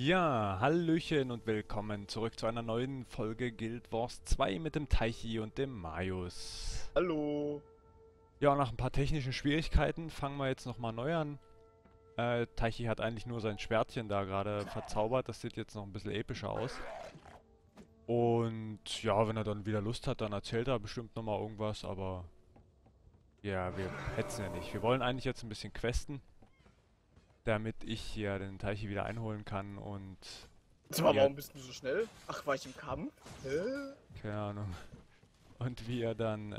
Ja, hallöchen und willkommen zurück zu einer neuen Folge Guild Wars 2 mit dem Taichi und dem Majus. Hallo! Ja, nach ein paar technischen Schwierigkeiten fangen wir jetzt nochmal neu an. Taichi hat eigentlich nur sein Schwertchen da gerade verzaubert, das sieht jetzt noch ein bisschen epischer aus. Und ja, wenn er dann wieder Lust hat, dann erzählt er bestimmt nochmal irgendwas, aber... Ja, wir hetzen ja nicht. Wir wollen eigentlich jetzt ein bisschen questen. Damit ich hier den Taichi wieder einholen kann und... Jetzt mal, warum bist du so schnell? Ach, war ich im Kampf? Keine Ahnung. Und wir dann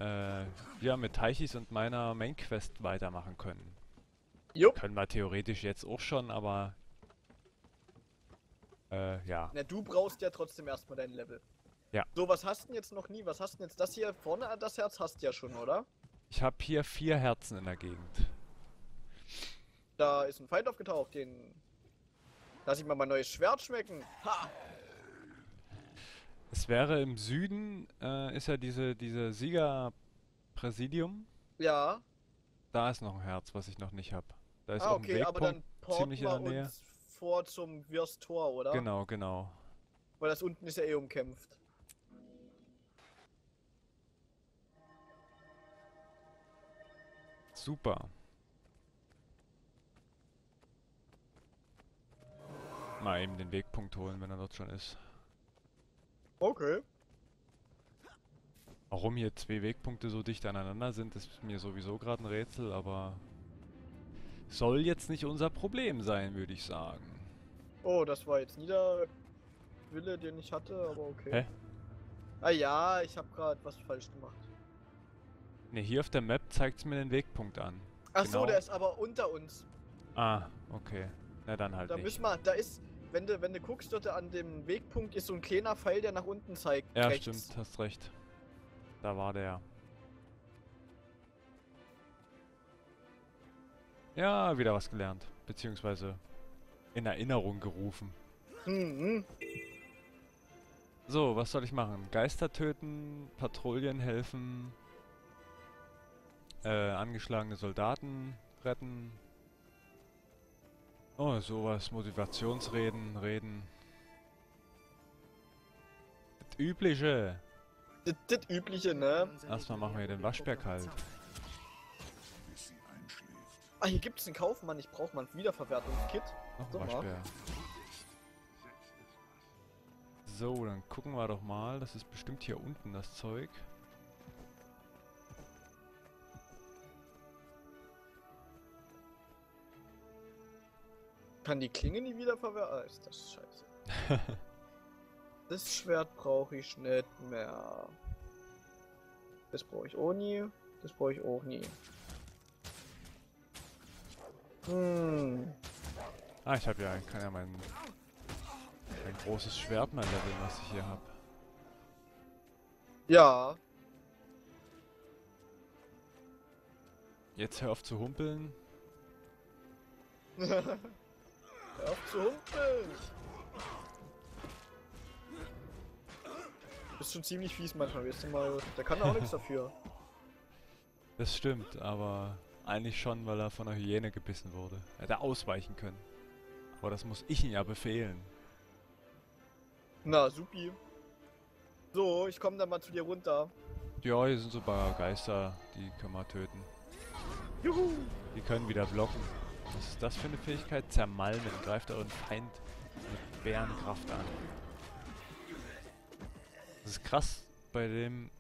ja, mit Taichis und meiner Main-Quest weitermachen können. Jupp. Können wir theoretisch jetzt auch schon, aber... ja. Na, du brauchst ja trotzdem erstmal dein Level. Ja. So, was hast du denn jetzt noch nie? Was hast du denn jetzt? Das hier vorne, das Herz hast du ja schon, oder? Ich habe hier 4 Herzen in der Gegend. Da ist ein Feind aufgetaucht, den lass ich mal mein neues Schwert schmecken. Ha! Es wäre im Süden, ist ja diese Siegerpräsidium. Ja. Da ist noch ein Herz, was ich noch nicht habe. Da ist auch okay, ein Wegpunkt, aber dann porten ziemlich in der Nähe. Uns vor zum Wirstor, oder? Genau, genau. Weil das unten ist ja eh umkämpft. Super. Mal eben den Wegpunkt holen, wenn er dort schon ist. Okay. Warum hier 2 Wegpunkte so dicht aneinander sind, ist mir sowieso gerade ein Rätsel, aber... Soll jetzt nicht unser Problem sein, würde ich sagen. Oh, das war jetzt nie der Wille, den ich hatte, aber okay. Hä? Ah ja, ich habe gerade was falsch gemacht. Ne, hier auf der Map zeigt es mir den Wegpunkt an. Ach genau. So, der ist aber unter uns. Ah, okay. Na dann halt da nicht. Müssen wir, da ist... Wenn du guckst, dort an dem Wegpunkt ist so ein kleiner Pfeil, der nach unten zeigt. Ja, rechts. Stimmt, hast recht. Da war der. Ja, wieder was gelernt. Beziehungsweise in Erinnerung gerufen. Mhm. So, was soll ich machen? Geister töten, Patrouillen helfen, angeschlagene Soldaten retten. Oh, sowas, Motivationsreden, Reden. Das Übliche. Das Übliche, ne? Erstmal machen wir den Waschbär kalt. Ah, hier gibt's einen Kaufmann, ich brauche mal ein Wiederverwertungskit. Noch ein Waschbär. So, dann gucken wir doch mal. Das ist bestimmt hier unten, das Zeug. Kann die Klinge nie wiederverwerten? Ah, ist das scheiße. Das Schwert brauche ich nicht mehr. Das brauche ich auch nie. Das brauche ich auch nie. Hm. Ah, ich habe ja, kann ja mein großes Schwert, mein Level, was ich hier habe. Ja. Jetzt hör auf zu humpeln. Hör auf zu humpeln! Du bist schon ziemlich fies manchmal, weißt du mal, der kann auch nichts dafür. Das stimmt, aber eigentlich schon, weil er von einer Hyäne gebissen wurde. Er hätte ausweichen können. Aber das muss ich ihm ja befehlen. Na, supi. So, ich komme dann mal zu dir runter. Ja, hier sind so ein paar Geister, die können wir töten. Juhu! Die können wieder blocken. Was ist das für eine Fähigkeit? Zermalmen. Greift euren Feind mit Bärenkraft an. Das ist krass bei dem...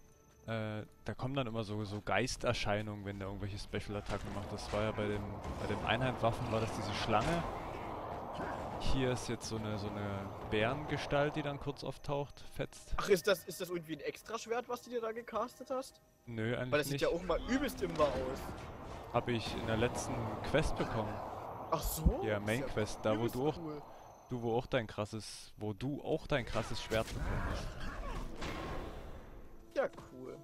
da kommen dann immer so Geisterscheinungen, wenn der irgendwelche Special-Attacken macht. Das war ja bei dem Einheitwaffen war das diese Schlange. Hier ist jetzt so eine Bärengestalt, die dann kurz auftaucht, fetzt. Ach, ist das irgendwie ein Extraschwert, was du dir da gecastet hast? Nö, eigentlich nicht. Weil das sieht ja auch mal übelst imbar aus. Habe ich in der letzten Quest bekommen. Ach so? Ja, Main Quest, da wo du auch dein krasses Schwert bekommen hast. Ja, cool.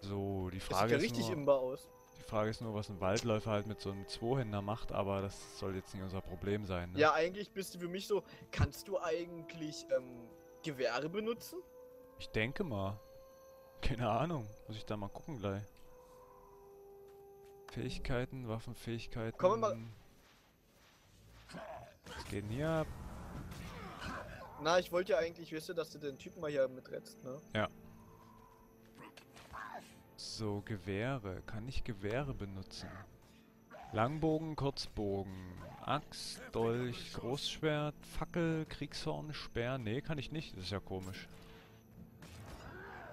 So, die Frage ist ja richtig imbar aus. Die Frage ist nur, was ein Waldläufer halt mit so einem Zwohänder macht, aber das soll jetzt nicht unser Problem sein, ne? Ja, eigentlich bist du für mich so, kannst du eigentlich Gewehre benutzen? Ich denke mal. Keine Ahnung, muss ich da mal gucken gleich. Fähigkeiten, Waffenfähigkeiten. Komm mal. Was geht denn hier ab? Na, ich wollte ja eigentlich wissen, dass du den Typen mal hier mitretzt, ne? Ja. So, Gewehre. Kann ich Gewehre benutzen? Langbogen, Kurzbogen, Axt, Dolch, Großschwert, Fackel, Kriegshorn, Speer. Nee, kann ich nicht. Das ist ja komisch.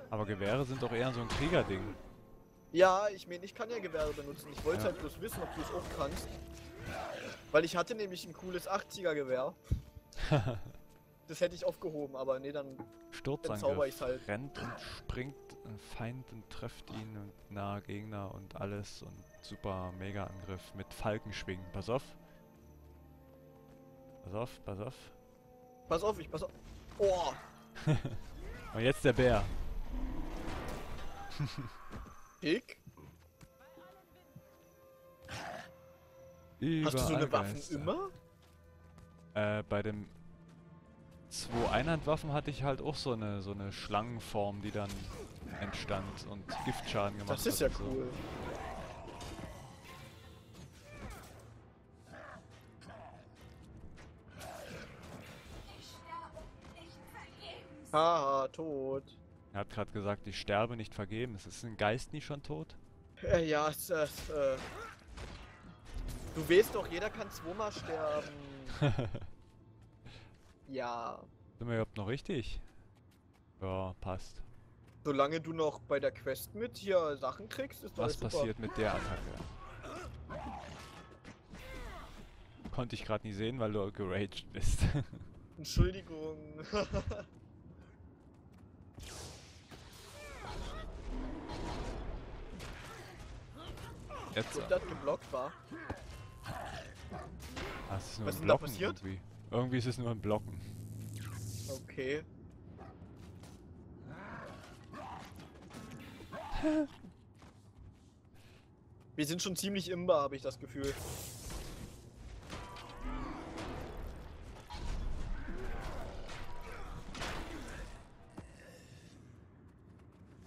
Aber Gewehre sind doch eher so ein Kriegerding. Ja, ich meine, ich kann ja Gewehre benutzen. Ich wollte halt bloß wissen, ob du es auch kannst. Weil ich hatte nämlich ein cooles 80er-Gewehr. Das hätte ich aufgehoben, aber nee, dann zauber ich es halt. Rennt und springt ein Feind und trefft ihn und nahe Gegner und alles und super Mega-Angriff mit Falkenschwingen. Pass auf. Pass auf, pass auf. Pass auf, ich pass auf. Oh. Und jetzt der Bär. Pick? Hast du so eine Waffe immer? Bei dem 2-Einhandwaffen hatte ich halt auch so eine Schlangenform, die dann entstand und Giftschaden gemacht hat. Das ist ja cool. Haha, tot. Er hat gerade gesagt, ich sterbe nicht vergebens. Ist ein Geist nie schon tot? Ja, du weißt doch, jeder kann zweimal sterben. Ja. Sind wir überhaupt noch richtig? Ja, passt. Solange du noch bei der Quest mit hier Sachen kriegst, ist alles super. Was passiert mit der Attacke? Konnte ich gerade nie sehen, weil du geraged bist. Entschuldigung. Jetzt. Ob das geblockt war. Das ist nur ein Blocken irgendwie. Irgendwie ist es nur ein Blocken. Okay. Wir sind schon ziemlich imbar, habe ich das Gefühl.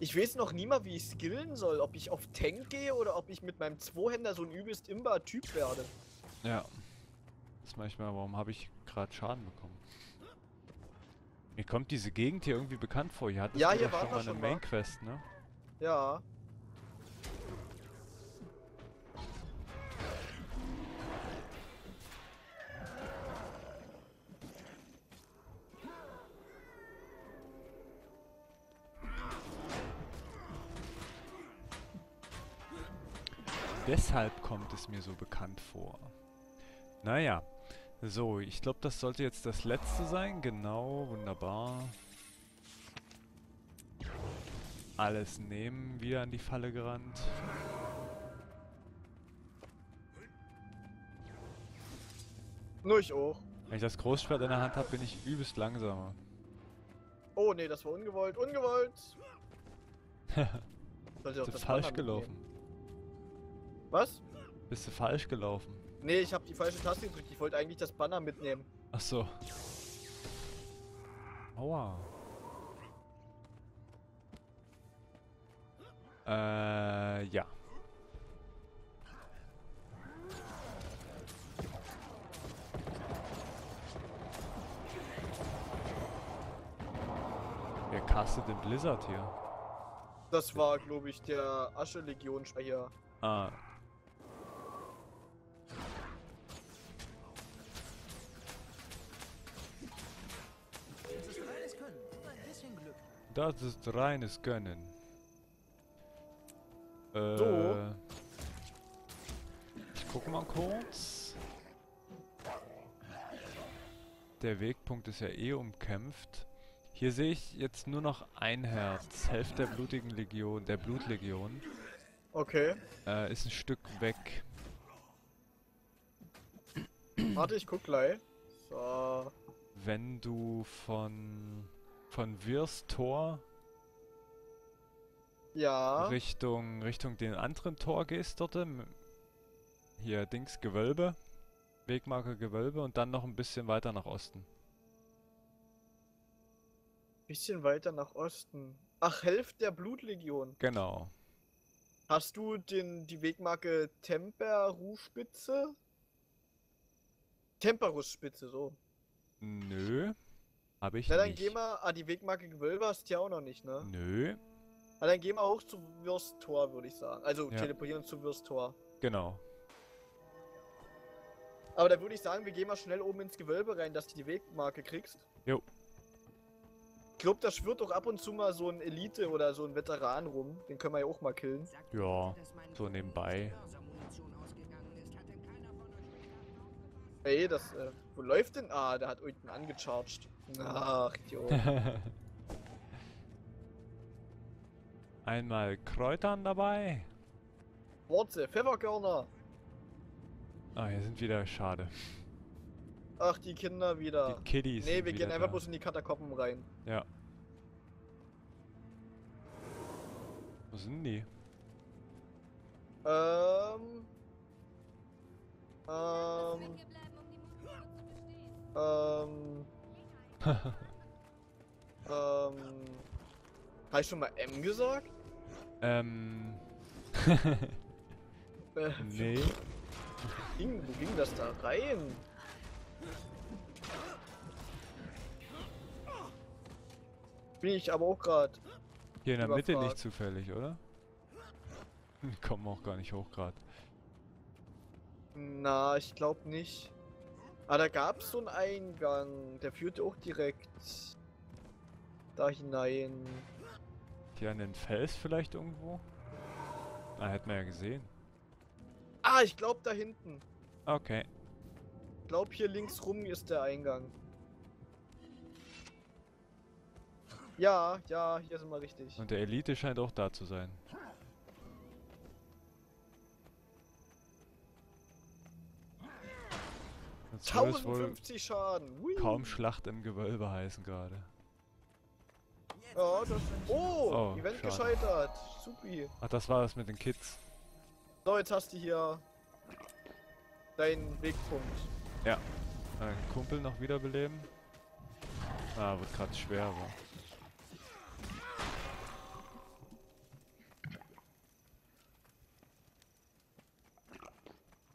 Ich weiß noch nie mal, wie ich skillen soll, ob ich auf Tank gehe oder ob ich mit meinem Zwohänder so ein übelst imbar Typ werde. Ja. Das ist manchmal, warum habe ich gerade Schaden bekommen? Mir kommt diese Gegend hier irgendwie bekannt vor. Hier hattest ja, hier schon mal eine Mainquest, ne? Ja. Deshalb kommt es mir so bekannt vor. Naja. So, ich glaube, das sollte jetzt das letzte sein. Genau, wunderbar. Alles nehmen, wieder an die Falle gerannt. Nur ich auch. Wenn ich das Großschwert in der Hand habe, bin ich übelst langsamer. Oh nee, das war ungewollt. Ungewollt! Sollte auch das falsch gelaufen. Was? Bist du falsch gelaufen? Nee, ich habe die falsche Taste gedrückt. Ich wollte eigentlich das Banner mitnehmen. Ach so. Aua. Ja. Wer castet den Blizzard hier? Das war, glaube ich, der Asche-Legion-Speicher. Ah. Das ist reines Gönnen. So. Ich guck mal kurz. Der Wegpunkt ist ja eh umkämpft. Hier sehe ich jetzt nur noch ein Herz. Hälfte der blutigen Legion, der Blutlegion. Okay. Ist ein Stück weg. Warte, ich guck gleich. So. Wenn du von Wirs Tor ja. Richtung den anderen Tor gehst dort. Hier Dings Gewölbe. Wegmarke Gewölbe und dann noch ein bisschen weiter nach Osten. Bisschen weiter nach Osten. Ach, Hälfte der Blutlegion. Genau. Hast du die Wegmarke Temper Ruhspitze? Temperusspitze, so. Nö. Hab ich nicht. Na dann geh mal. Ah, die Wegmarke Gewölbe hast du ja auch noch nicht, ne? Nö. Na dann geh mal hoch zu Würsttor, würde ich sagen. Also ja. Teleportieren zu Würsttor. Genau. Aber da würde ich sagen, wir gehen mal schnell oben ins Gewölbe rein, dass du die Wegmarke kriegst. Jo. Ich glaube, da schwirrt doch ab und zu mal so ein Elite oder so ein Veteran rum. Den können wir ja auch mal killen. Ja, so nebenbei. Ey, das, wo läuft denn? Ah, der hat irgendeinen angecharged. Ach, jo. Einmal Kräutern dabei. Worte, Pfefferkörner. Ah, hier sind wieder, schade. Ach, die Kinder wieder. Die Kiddies. Nee, wir gehen einfach da bloß in die Katakomben rein. Ja. Wo sind die? Habe ich schon mal M gesagt? Nee. Wo ging das da rein? Bin ich aber auch gerade. Hier in der Mitte nicht zufällig, oder? Kommen auch gar nicht hoch gerade. Na, ich glaube nicht. Ah, da gab es so einen Eingang. Der führte auch direkt da hinein. Hier an den Fels vielleicht irgendwo? Ah, hätten wir ja gesehen. Ah, ich glaube da hinten. Okay. Ich glaube hier links rum ist der Eingang. Ja, ja, hier sind wir richtig. Und der Elite scheint auch da zu sein. Das 1050 Schaden. Ui. Kaum Schlacht im Gewölbe heißen gerade. Ja, das. Oh, Event schade. Gescheitert. Supi. Ach, das war das mit den Kids. So, jetzt hast du hier deinen Wegpunkt. Ja. Deinen Kumpel noch wiederbeleben. Ah, wird gerade schwer, aber.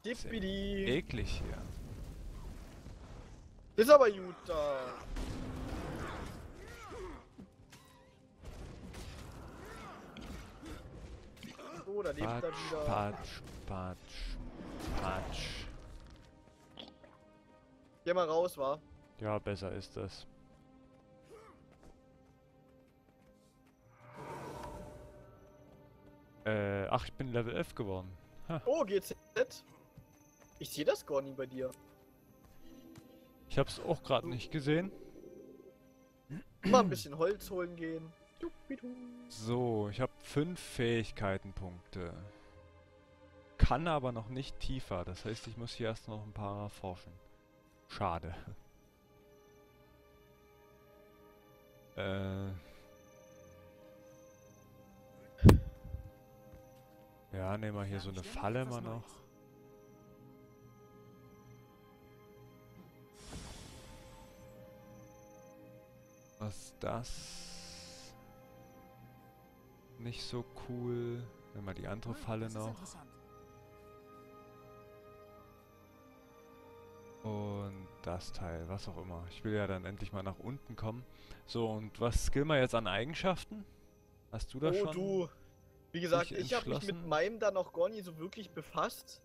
Dippidi. Eklig hier. Ist aber gut da. So, da lebt er wieder. Patsch, patsch, patsch. Geh mal raus, wa? Ja, besser ist das. Ach, ich bin Level 11 geworden. Ha. Oh, GZ. Ich sehe das gar nicht bei dir. Ich hab's auch gerade nicht gesehen. Mal ein bisschen Holz holen gehen. So, ich habe 5 Fähigkeitenpunkte. Kann aber noch nicht tiefer. Das heißt, ich muss hier erst noch ein paar erforschen. Schade. Ja, nehmen wir hier so eine Falle mal noch. Was ist das? Nicht so cool. Nimm mal die andere Falle noch. Und das Teil, was auch immer. Ich will ja dann endlich mal nach unten kommen. So, und was skillen wir jetzt an Eigenschaften? Hast du da schon? Oh, du. Wie gesagt, ich habe mich mit meinem da noch gar nie so wirklich befasst.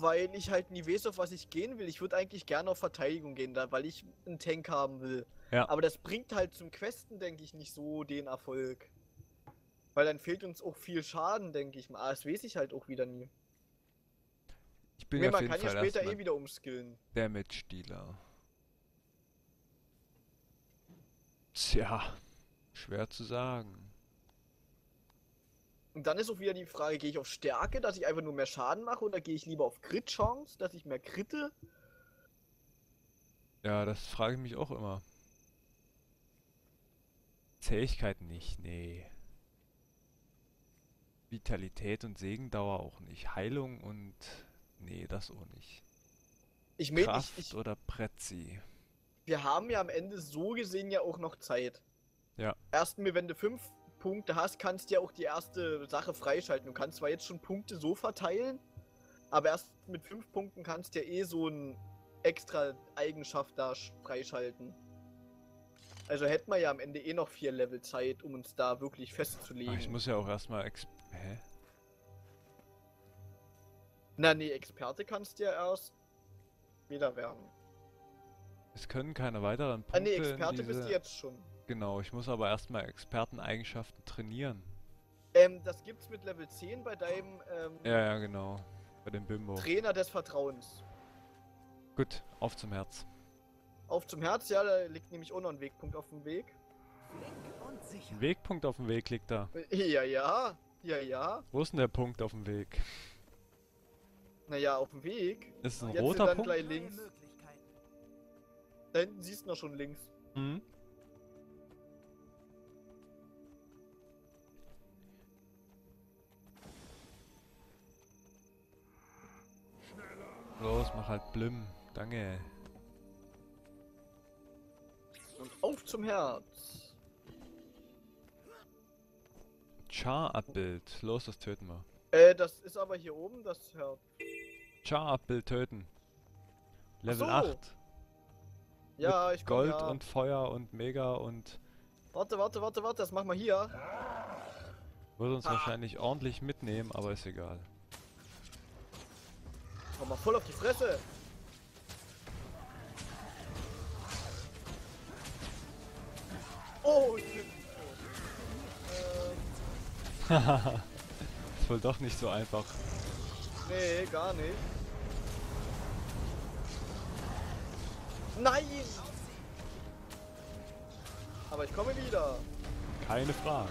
Weil ich halt nie weiß, auf was ich gehen will. Ich würde eigentlich gerne auf Verteidigung gehen, da, weil ich einen Tank haben will. Ja. Aber das bringt halt zum Questen, denke ich, nicht so den Erfolg. Weil dann fehlt uns auch viel Schaden, denke ich mal. Ah, das weiß ich halt auch wieder nie. Ich bin ja auf jeden Fall ja später eh wieder umskillen. Damage-Dealer. Tja, schwer zu sagen. Und dann ist auch wieder die Frage, gehe ich auf Stärke, dass ich einfach nur mehr Schaden mache, oder gehe ich lieber auf Crit-Chance, dass ich mehr kritte? Ja, das frage ich mich auch immer. Zähigkeit nicht, nee. Vitalität und Segendauer auch nicht. Heilung und... nee, das auch nicht. Ich meine, Kraft oder Prezi. Wir haben ja am Ende so gesehen ja auch noch Zeit. Ja. Erst mir, wenn du 5... Punkte hast, kannst du ja auch die erste Sache freischalten. Du kannst zwar jetzt schon Punkte so verteilen, Aber erst mit 5 Punkten kannst du ja eh so eine extra Eigenschaft da freischalten. Also hätten wir ja am Ende eh noch 4 Level Zeit, um uns da wirklich festzulegen. Ach, ich muss ja auch erstmal Hä? Na nee, Experte kannst du ja erst wieder werden. Es können keine weiteren Punkte. Ah nee, Experte bist du jetzt schon. Genau, ich muss aber erstmal Experteneigenschaften trainieren. Das gibt's mit Level 10 bei deinem ja, genau. Bei dem Bimbo. Trainer des Vertrauens. Gut, auf zum Herz. Auf zum Herz, ja, da liegt nämlich auch noch ein Wegpunkt auf dem Weg. Ein Wegpunkt auf dem Weg liegt da. Ja. Wo ist denn der Punkt auf dem Weg? Naja, auf dem Weg. Ist ein roter Punkt? Gleich links. Da hinten siehst du noch schon links. Mhm. Los, mach halt Blim. Danke. Und auf zum Herz. Char-Abbild. Los, das töten wir. Das ist aber hier oben das Herz. Char-Abbild töten. Level 8. Ja, ich komme. Gold und Feuer und Mega und... Warte, das machen wir hier. Würde uns wahrscheinlich ordentlich mitnehmen, aber ist egal. Komm mal voll auf die Fresse! Oh, ich bin ist wohl doch nicht so einfach. Nee, gar nicht. Nein! Aber ich komme wieder. Keine Frage.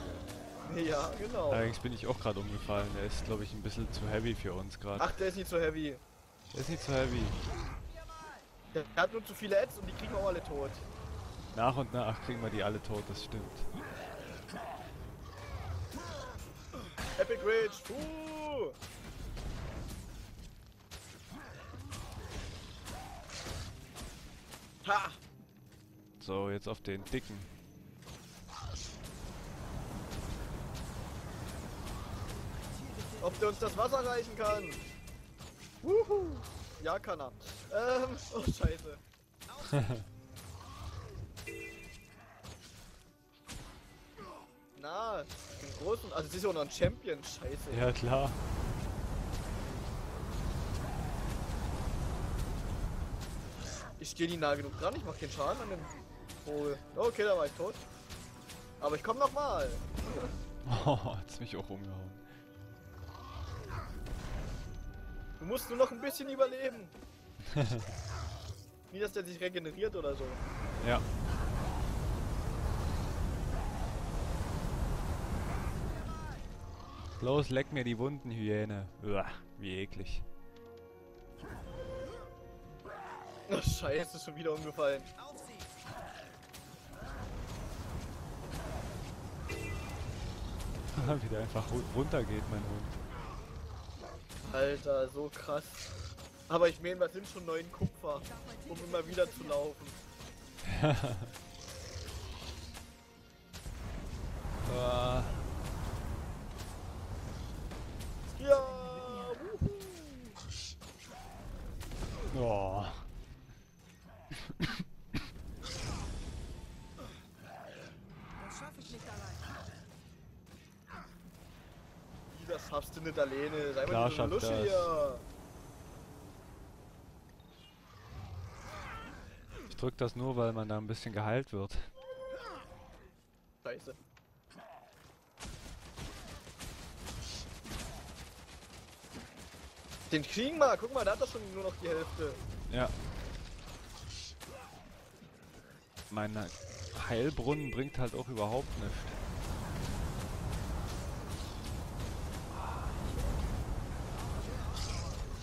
Ja, genau. Allerdings bin ich auch gerade umgefallen. Der ist, glaube ich, ein bisschen zu heavy für uns gerade. Ach, der ist nicht so heavy. Der ist nicht so heavy. Der hat nur zu viele Ads und die kriegen wir auch alle tot. Nach und nach kriegen wir die alle tot, das stimmt. Epic Rage! Ha! So, jetzt auf den dicken. Ob der uns das Wasser reichen kann? Wuhu! Ja, kann er. Oh, scheiße. Na, den großen. Also, es ist ja auch noch ein Champion, scheiße. Ja, klar. Ich stehe die nah genug dran, ich mach keinen Schaden an dem Vogel. Okay, da war ich tot. Aber ich komm nochmal. Oh, hat's mich auch umgehauen. Du musst nur noch ein bisschen überleben. Wie, dass der sich regeneriert oder so. Ja. Los, leck mir die Wunden, Hyäne. Uah, wie eklig. Oh, scheiße, ist schon wieder umgefallen. Wie der einfach runter geht, mein Hund. Alter, so krass. Aber ich meine, wir sind schon 9 Kupfer, um immer wieder zu laufen. Ja! Wuhu! Oh. Das schaff ich nicht allein. Das schaffst du nicht alleine. Sei mal nicht so luschig hier. Ich drück das nur, weil man da ein bisschen geheilt wird. Scheiße. Den kriegen wir, guck mal, da hat er schon nur noch die Hälfte. Ja. Mein Heilbrunnen bringt halt auch überhaupt nichts.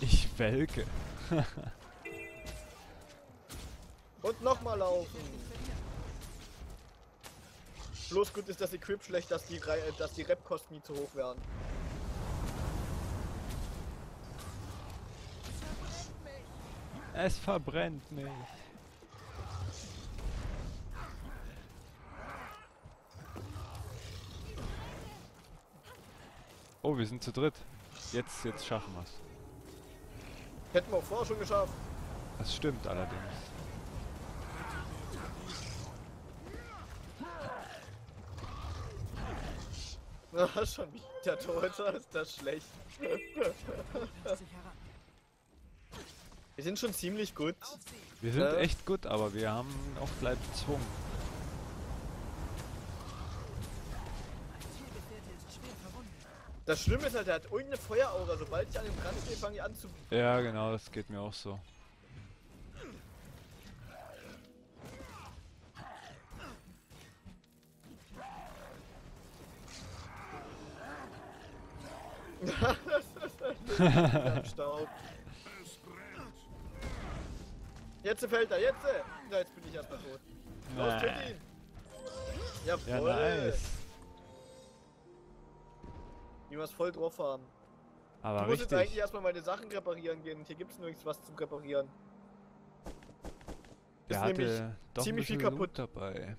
Ich welke. Und nochmal laufen. Bloß gut ist das Equip schlecht, dass die Rep-Kosten nie zu hoch werden. Es verbrennt mich. Oh, wir sind zu dritt. Jetzt schaffen wir's. Hätten wir auch vorher schon geschafft. Das stimmt allerdings. Ah, schon wieder Torhüter, ist das schlecht. Wir sind schon ziemlich gut. Wir sind echt gut, aber wir haben auch gleich bezwungen. Das Schlimme ist halt, der hat irgendeine Feueraura. Sobald ich an dem Rand stehe, fange ich an zu... Ja, genau, das geht mir auch so. Staub. Jetzt fällt er, jetzt! Na, jetzt bin ich erstmal tot. Los, töt ihn! Jawohl! Ja, nice. Ich muss voll drauf haben. Aber ich muss jetzt eigentlich erstmal meine Sachen reparieren gehen und hier gibt es nirgends was zum Reparieren. Der ist nämlich doch ziemlich viel kaputt dabei.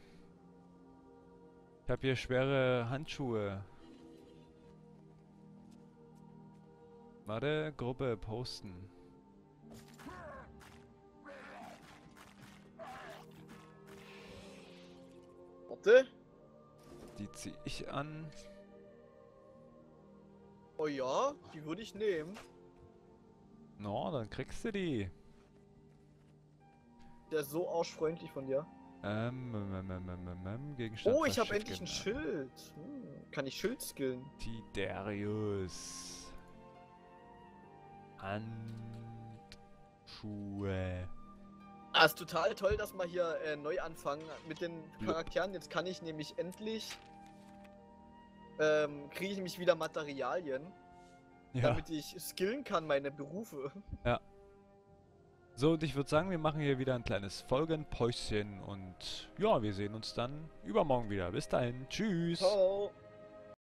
Ich habe hier schwere Handschuhe. Warte, Gruppe posten. Warte. Die ziehe ich an. Oh ja, die würde ich nehmen. No, dann kriegst du die. Der ist so arschfreundlich von dir. Gegenstand. Oh, ich habe endlich ein Schild. Kann ich Schild skillen? Tidarius. Handschuhe. Ah, ist total toll, dass wir hier neu anfangen mit den Charakteren. Jetzt kann ich nämlich endlich kriege ich nämlich wieder Materialien, damit ich skillen kann, meine Berufe. Ja. So, und ich würde sagen, wir machen hier wieder ein kleines Folgenpäuschen und ja, wir sehen uns dann übermorgen wieder. Bis dahin, tschüss. Ciao.